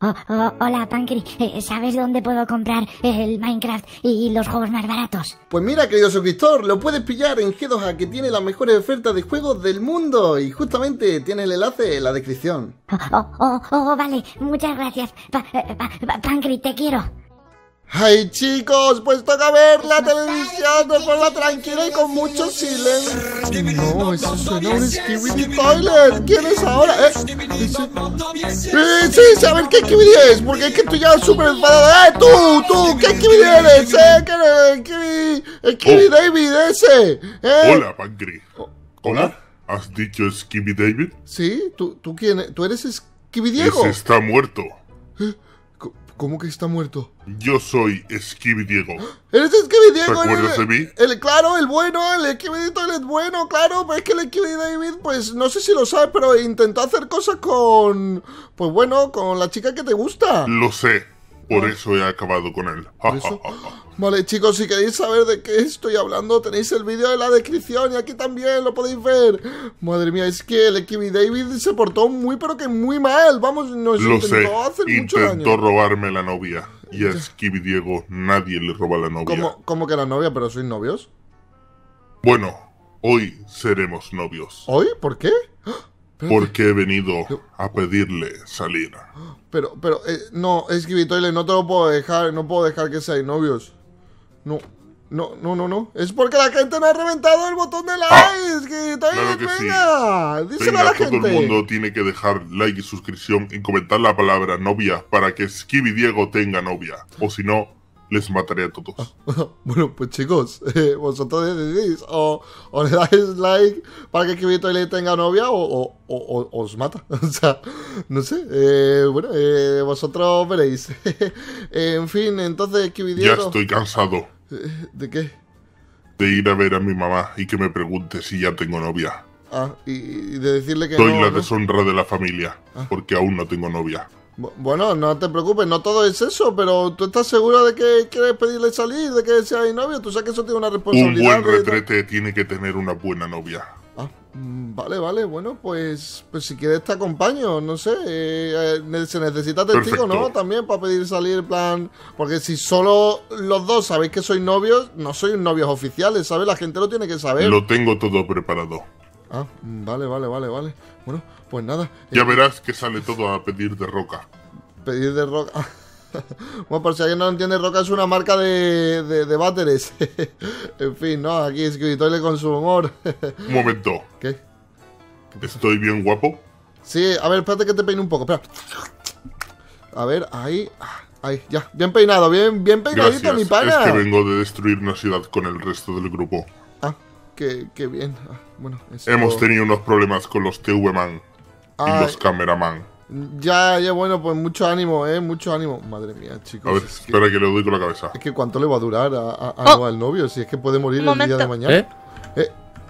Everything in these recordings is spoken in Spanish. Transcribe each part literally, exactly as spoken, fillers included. Oh, oh, hola, Pancri. Eh, ¿Sabes dónde puedo comprar el Minecraft y los juegos más baratos? Pues mira, querido suscriptor, lo puedes pillar en G dos A, que tiene las mejores ofertas de juegos del mundo. Y justamente tiene el enlace en la descripción. Oh, oh, oh, oh vale. Muchas gracias. Pa, pa, pa, Pancri, te quiero. ¡Ay, chicos! Pues toca ver la televisión de forma tranquila y con mucho silencio. No, eso suena un Skibidi Toilet. ¿Quién es ahora? ¿Eh? Sí, sí, a ver qué Skibidi es, porque es que estoy ya súper enfadado. ¡Eh, tú, tú! ¿Qué Skibidi eres? ¿Eh? ¿Qué eres? ¿Qué Skibidi David ese? ¿Eh? Hola, Pancri. ¿Hola? ¿Has dicho Skibidi David? Sí, ¿tú, tú quién eres? ¿Tú eres Skibidi Diego? Ese está muerto. ¿Eh? ¿Cómo que está muerto? Yo soy Skibidi Diego. ¿Eres Skibidi Diego? ¿Te acuerdas de mí? El, claro, el bueno, el Skibidi Toilet bueno, claro. Pero es que el Skibidi David, pues no sé si lo sabes, pero intentó hacer cosas con... Pues bueno, con la chica que te gusta. Lo sé, por ah. eso he acabado con él. ¿Por eso? Vale, chicos, si queréis saber de qué estoy hablando, tenéis el vídeo en la descripción y aquí también lo podéis ver. Madre mía, es que el Skibidi David se portó muy, pero que muy mal. Vamos, nos lo intentó sé. hacer mucho daño. Intentó robarme la novia. Y a Skibidi Diego nadie le roba la novia. ¿Cómo, cómo que la novia? ¿Pero sois novios? Bueno, hoy seremos novios. ¿Hoy? ¿Por qué? Porque he venido a pedirle salir. Pero, pero, eh, no, Skibidi Toilet, no te lo puedo dejar. No puedo dejar que seáis novios. No, no, no, no, no. Es porque la gente no ha reventado el botón de like. Ah, que claro que venga, sí. Díselo venga, a la gente. Todo el mundo tiene que dejar like y suscripción y comentar la palabra novia para que Skibidi Diego tenga novia. O si no, les mataré a todos. Bueno, pues chicos, eh, vosotros decidís. O, o le dais like para que Skibidi Toilet tenga novia o, o, o, o os mata. O sea, no sé. Eh, bueno, eh, vosotros veréis. En fin, entonces Skibidi Diego... Ya estoy cansado. ¿De qué? De ir a ver a mi mamá y que me pregunte si ya tengo novia. Ah, y de decirle que Soy no, la ¿no? deshonra de la familia, ah. porque aún no tengo novia. Bueno, no te preocupes, no todo es eso, pero ¿tú estás seguro de que quieres pedirle salir, de que sea mi novio? Tú sabes que eso tiene una responsabilidad. Un buen retrete tiene que tener una buena novia. Ah, vale, vale, bueno, pues, pues si quieres te acompaño, no sé, eh, eh, se necesita testigo, Perfecto. ¿no? También para pedir salir, en plan, porque si solo los dos sabéis que sois novios, no sois novios oficiales, ¿sabes? La gente lo tiene que saber. Lo tengo todo preparado. Ah, vale, vale, vale, vale, bueno, pues nada. Ya eh, verás que sale todo a pedir de roca. Pedir de roca... Bueno, por si alguien no lo entiende, roca es una marca de, de, de váteres. En fin, ¿no? Aquí es Skibidi Toilet con su humor. Un momento. ¿Qué? ¿Estoy bien guapo? Sí, a ver, espérate que te peine un poco, espera. A ver, ahí... Ahí, ya, bien peinado, bien, bien peinadito, Gracias. mi pana. Es que vengo de destruir una ciudad con el resto del grupo. Ah, qué, qué bien. Ah, bueno, esto... Hemos tenido unos problemas con los T V-man y los Cameraman. Ya, ya, bueno, pues mucho ánimo, eh, mucho ánimo. Madre mía, chicos. A ver, es espera que, que le doy con la cabeza. Es que cuánto le va a durar a, a, a oh. al novio, si es que puede morir el momento. día de mañana. ¿Eh? Eh,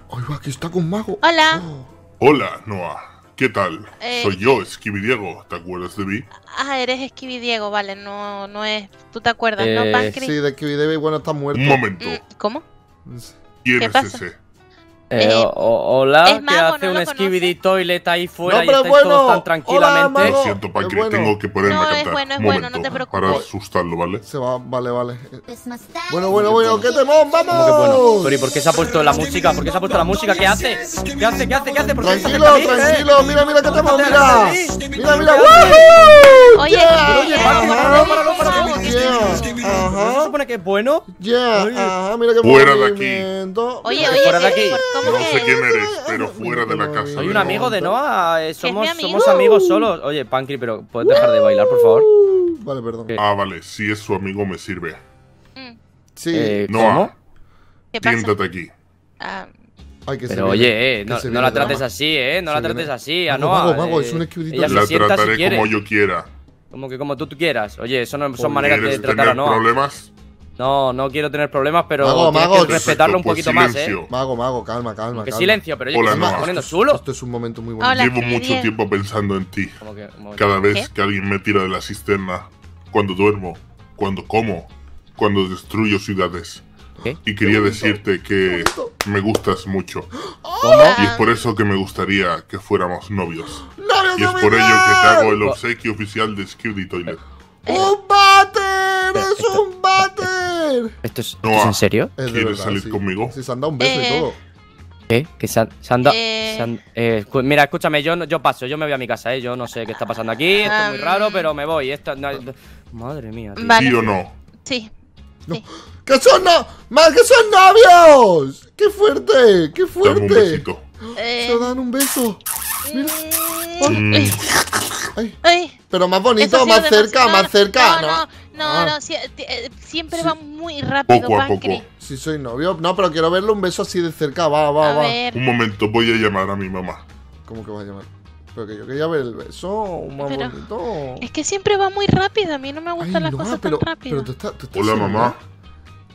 oiga, que está con Mago. Hola. Oh. Hola, Noah. ¿Qué tal? Eh, Soy yo, Skibidi Diego. ¿Te acuerdas de mí? Ah, eres Skibidi Diego, vale, no, no es... Tú te acuerdas, eh, ¿no, Pancri? Sí, de Skibidi Diego, bueno, está muerto. Un momento. ¿Cómo? ¿Quién ¿Qué es pasa? ese? Eh, eh, o, hola, es Mago, que hace no un Skibidi Toilet ahí fuera no, y estáis bueno. todos tan tranquilamente. Hola, lo siento, Pancri, bueno. tengo que ponerme no, a cantar. No, es bueno, es Momento, bueno, no te preocupes. Para asustarlo, ¿vale? Se va, vale, vale. Bueno, bueno, bueno, ¿qué temón? ¡Vamos! ¿Cómo que bueno? Sorry, ¿por qué se ha puesto la música? ¿Por qué se ha puesto la música? ¿Qué hace? ¿Qué hace? ¿Qué hace? ¿Qué hace? ¿Por qué tranquilo, ¿eh? tranquilo, mira, mira, qué temón, mira. Mira, mira, ¡woohoo! Oye, oye, ¿se supone que es bueno? Ya, ajá, mira qué bueno. Fuera de aquí. Oye, oye, no sé quién eres, pero fuera de la casa. Soy un amigo de Noah, eh, somos, somos amigos solos. Oye, Pancri, pero ¿puedes dejar de bailar, por favor? Vale, perdón. ¿Qué? Ah, vale, si es su amigo me sirve. Sí. Eh, Noah, siéntate aquí. Ah. Ay, que pero oye, eh, no, no la trates así, eh, no se la trates viene. así a Noah. Mago, Mago, eh, es un esquivitito. La trataré si como yo quiera. Como que como tú, tú quieras. Oye, eso no son oye, maneras de tratar a Noah. problemas? No, no quiero tener problemas, pero Mago, tienes Mago, que respetarlo un poquito pues más, ¿eh? Mago, Mago, calma, calma. Que silencio, pero yo Hola, que no, estoy poniendo chulo. Esto es un momento muy bueno. Hola, Llevo mucho bien. tiempo pensando en ti. Que, Cada vez ¿Qué? que alguien me tira de la cisterna, cuando duermo, cuando como, cuando destruyo ciudades, ¿Qué? Y quería decirte que me gustas mucho. ¿Cómo? Y es por eso que me gustaría que fuéramos novios. Y es por ello que te hago el obsequio oficial de Skibidi Toilet. ¡Un váter! ¡Es un váter! ¿Esto es, Noah, ¿esto es en serio? ¿Quieres verdad, salir sí. conmigo? Sí, se han dado un beso eh. y todo. ¿Qué? Que se han, se han dado... Eh. Eh, mira, escúchame, yo, yo paso, yo me voy a mi casa, ¿eh? Yo no sé qué está pasando aquí, esto um, es muy raro, pero me voy. Esto, no, madre mía. Tío. Vale. ¿Sí o no? Sí. No. sí. ¡Que son, no más que son novios! ¡Qué fuerte! ¡Qué fuerte! Dame un besito. Eh. Se dan un beso. Mira. Mm. Ay. Ay. Pero más bonito, más cerca, no, más cerca. No, no, no, ah. no, no si, eh, siempre sí. va muy rápido. Poco a Pancri. poco. Si soy novio, no, pero quiero verle un beso así de cerca. Va, va, a va. Ver. Un momento, voy a llamar a mi mamá. ¿Cómo que vas a llamar? Pero que yo quería ver el beso, más pero bonito. Es que siempre va muy rápido. A mí no me gustan Ay, las no, cosas pero, tan rápidas. Hola, mamá.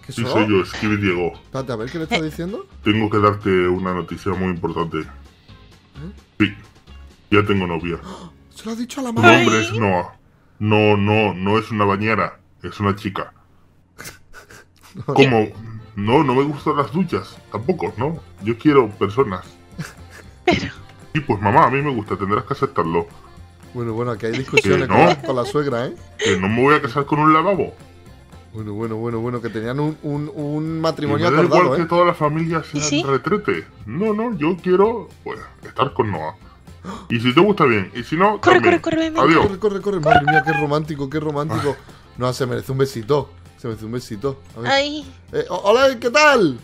¿Qué sí, soy yo, Skibidi Diego. Espérate, a ver qué le estás eh. diciendo. Tengo que darte una noticia muy importante. ¿Eh? Sí. Ya tengo novia. Se lo has dicho a la madre. Tu nombre es Noah. No, no, no es una bañera. Es una chica. No, ¿Cómo? No, no me gustan las duchas. Tampoco, ¿no? Yo quiero personas. Pero... Y pues mamá, a mí me gusta. Tendrás que aceptarlo. Bueno, bueno, que hay discusiones que no, con, con la suegra, ¿eh? Que no me voy a casar con un lavabo. Bueno, bueno, bueno, bueno, que tenían un, un, un matrimonio acordado, ¿eh? Me da igual que toda la familia sea ¿Sí? retrete. No, no, yo quiero, pues, estar con Noah. Y si te gusta bien, y si no, corre, también. corre, corre, Adiós. corre, corre, corre, madre mía, qué romántico, qué romántico. Ay. No, se merece un besito, se merece un besito. A ver. Ay. Eh, hola, ¿qué tal?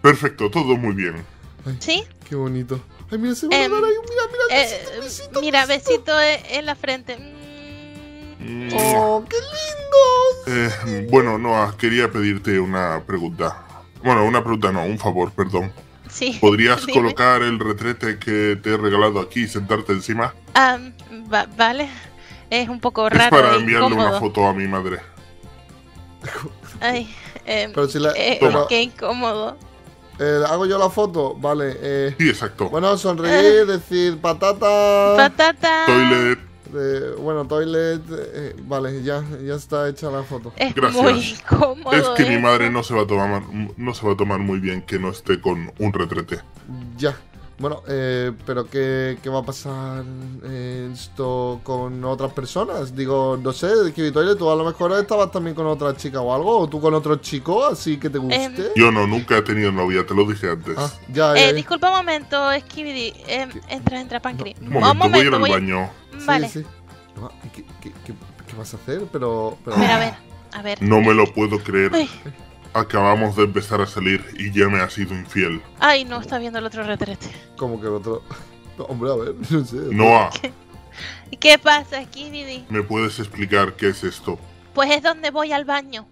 Perfecto, todo muy bien. Ay, sí. Qué bonito. Ay, mira, se va eh, a dar ahí, mira, mira, eh, besito, besito, mira, besito, besito en la frente. Mm. Oh, qué lindo. Eh, bueno, Noah, quería pedirte una pregunta. Bueno, una pregunta no, un favor, perdón. Sí, ¿Podrías dime. colocar el retrete que te he regalado aquí y sentarte encima? Um, va vale, es un poco raro. Es para enviarle incómodo. una foto a mi madre. Ay, eh, pero si la, eh, pero, qué incómodo. Eh, ¿Hago yo la foto? Vale. Eh, sí, exacto. Bueno, sonreír, decir patata. Patata. Toilet. Eh, bueno, toilet. Eh, vale, ya, ya está hecha la foto. Es Gracias. muy incómodo. Es que eso. mi madre no se va a tomar, no se va a tomar muy bien que no esté con un retrete. Ya. Bueno, eh, pero ¿qué, qué va a pasar esto con otras personas? Digo, no sé, Skibidi Toilet, tú a lo mejor estabas también con otra chica o algo, o tú con otro chico, así que te guste. Eh, Yo no, nunca he tenido novia, te lo dije antes. Ah, ya, eh, eh. Disculpa un momento, Skibidi, eh, entra, entra, Pancri. No, un momento, momento, voy a ir al voy... baño. Vale. Sí, sí. No, ¿qué, qué, qué, ¿Qué vas a hacer? Pero, pero... A ver, a ver, a ver. No me lo puedo creer. Uy. Acabamos de empezar a salir y ya me ha sido infiel. Ay, no, está viendo el otro retrete. ¿Cómo que el otro? No, hombre, a ver, no sé. Noah. ¿Qué, ¿Qué pasa, Skibidi? ¿Me puedes explicar qué es esto? Pues es donde voy al baño.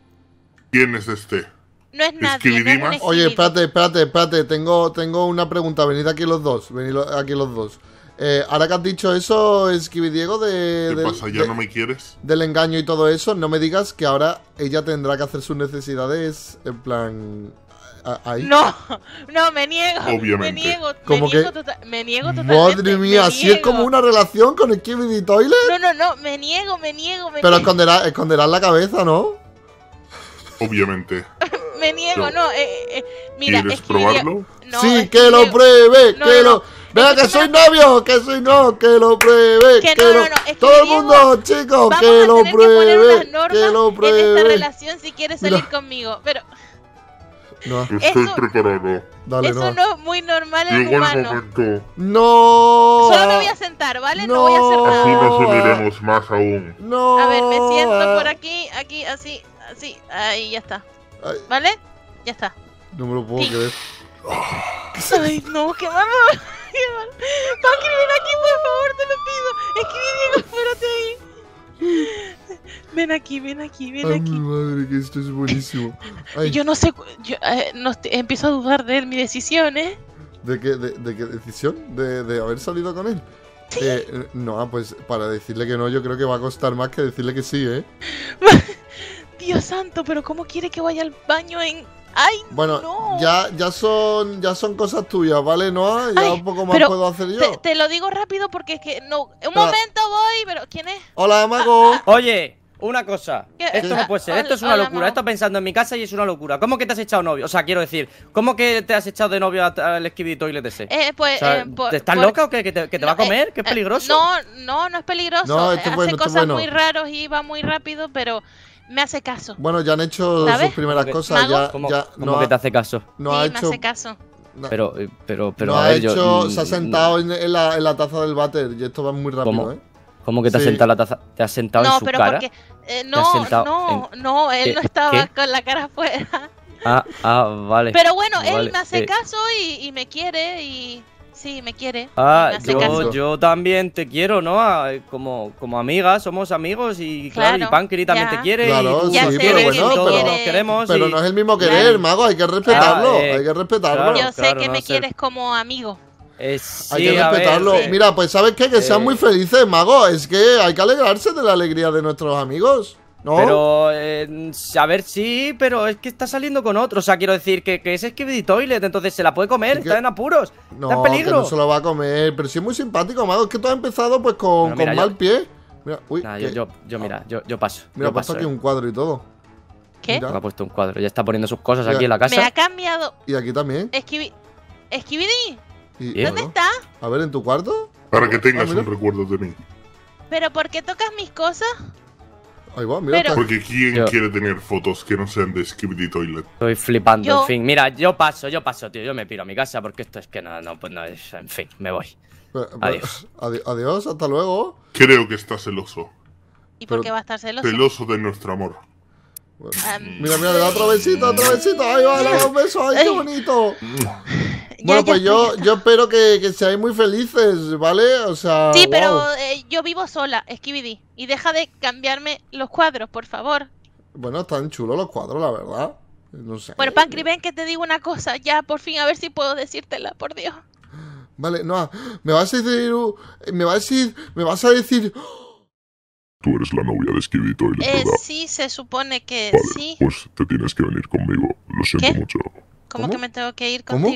¿Quién es este? No es nadie, no es un Skibidi. Oye, espérate, espérate, espérate. Tengo, tengo una pregunta. Venid aquí los dos. Venid aquí los dos. Eh, ahora que has dicho eso, Skibidi Diego, de, ¿Qué pasa? ¿Ya de, no me quieres? Del engaño y todo eso, no me digas que ahora ella tendrá que hacer sus necesidades en plan... Ahí. No, no, me niego. Obviamente. Me niego, me niego, total, me niego totalmente. Madre mía, ¿así es como una relación con Skibidi Toilet? No, no, no, me niego, me niego, me Pero niego. esconderás esconderá la cabeza, ¿no? Obviamente. Me niego, no. no eh, eh, mira, ¿Quieres Skibidi... probarlo? No, sí, que lo pruebe, no, que no, lo... No. Vea que soy novio, que soy no, que lo pruebe, que, que no, lo... No, no. Es que todo el mundo, chicos, que lo pruebe, que, que lo pruebe. En esta relación si quieres salir Mira. conmigo, pero no. Estoy eso, preparado. Dale, eso no. no es muy normal en el humano. Momento. No. Solo me voy a sentar, ¿vale? No, no voy a hacer nada. Así nos uniremos más aún. No. A ver, me siento por aquí, aquí, así, así, ahí ya está, Ay. ¿vale? Ya está. No me lo puedo sí. creer. Ay, no, qué malo. Pancri, ven aquí, por favor, te lo pido. Skibidi Diego, espérate ahí. Ven aquí, ven aquí, ven Ay, aquí. Ay, madre, que esto es buenísimo. Ay. Yo no sé, yo, eh, no, empiezo a dudar de mi decisión, ¿eh? ¿De qué, de, de qué decisión? ¿De, de haber salido con él? ¿Sí? Eh, no, pues para decirle que no, yo creo que va a costar más que decirle que sí, ¿eh? Dios santo, pero ¿cómo quiere que vaya al baño en...? Ay, bueno, no. ya, ya son ya son cosas tuyas, ¿vale, Noah? Ya Ay, un poco más puedo hacer yo. Te, te lo digo rápido porque es que no. Un pero, momento voy, pero ¿quién es? Hola, Mago. Ah, ah. Oye, una cosa. ¿Qué? Esto no puede ser, esto es una hola, locura. Mago. He estado pensando en mi casa y es una locura. ¿Cómo que te has echado novio? O sea, quiero decir, ¿cómo que te has echado de novio al Skibidi Toilet ese? Eh, pues, o sea, eh, por, ¿estás por... loca o qué? ¿Que te, que te no, va a comer? Eh, ¿Que es peligroso? No, no, no es peligroso. No, esto hace bueno, esto cosas bueno. muy raras y va muy rápido, pero me hace caso. Bueno, ya han hecho ¿sabes? Sus primeras ¿Mago? Cosas. Ya, ¿Cómo, ya ¿cómo no ha, que te hace caso? No sí, ha hecho... me hace caso. No. Pero, pero, pero. No a ha ver, hecho, yo, se ha sentado no. en, la, en la taza del váter y esto va muy rápido, ¿cómo? ¿eh? ¿Cómo que te sí. has sentado la taza? ¿Te has sentado no, en su pero cara? Porque, eh, no, no, en... no, él eh, no estaba ¿qué? Con la cara afuera. Ah, ah, vale. Pero bueno, vale, él me hace eh. caso y, y me quiere y. Sí, me quiere. Ah, me yo, caso. yo también te quiero, ¿no? Como, como amigas, somos amigos y claro, claro y Pancri también te quiere. Claro, y, y sí, pero bueno, pero, todos nos queremos. Pero y... no es el mismo querer, claro. Mago, hay que respetarlo, ah, eh, hay que respetarlo. Claro, yo sé claro, que no me sé. quieres como amigo. Eh, sí, hay que respetarlo. Ver, sí. Mira, pues ¿sabes qué? Que eh. sean muy felices, Mago. Es que hay que alegrarse de la alegría de nuestros amigos. ¿No? Pero, eh, a ver, sí, pero es que está saliendo con otro. O sea, quiero decir que, que es Skibidi Toilet, entonces se la puede comer, es que... está en apuros. No, está en peligro. No se lo va a comer, pero sí es muy simpático, Mago. Es que tú has empezado pues con, bueno, mira, con yo... mal pie. Mira, uy, nah, yo, yo, yo, mira, yo, yo paso. Mira, yo paso, paso aquí eh. un cuadro y todo. ¿Qué? Mira. Me ha puesto un cuadro, ya está poniendo sus cosas mira. aquí en la casa. Me ha cambiado. Y aquí también. Skibidi. ¿Dónde bueno. está? A ver, ¿en tu cuarto? Para que tengas ah, un recuerdo de mí. ¿Pero por qué tocas mis cosas? Ahí va, mira. Pero, porque ¿quién yo, quiere tener fotos que no sean de Skibidi Toilet? Estoy flipando, yo, en fin. Mira, yo paso, yo paso, tío. Yo me piro a mi casa porque esto es que no, no, pues no es. En fin, me voy. Pero, adiós. Adi adiós, hasta luego. Creo que está celoso. ¿Y por qué va a estar celoso? Celoso de nuestro amor. Bueno, um, mira, mira, le da otro besito, otro besito. Ahí va, le da un beso. ¡Ay, qué bonito! Bueno, pues yo, yo espero que, que seáis muy felices, ¿vale? O sea, sí, wow. pero eh, yo vivo sola, Skibidi. Y deja de cambiarme los cuadros, por favor. Bueno, están chulos los cuadros, la verdad. No sé. Bueno, Pancri, ven que te digo una cosa. Ya, por fin, a ver si puedo decírtela, por Dios. Vale, Noah, me vas a decir... Me vas a decir... Me vas a decir... Tú eres la novia de Skibidi Toilet, eh, ¿verdad? Sí, se supone que vale, sí. Pues te tienes que venir conmigo. Lo siento ¿Qué? Mucho. ¿Cómo, ¿Cómo que me tengo que ir contigo? ¿Cómo?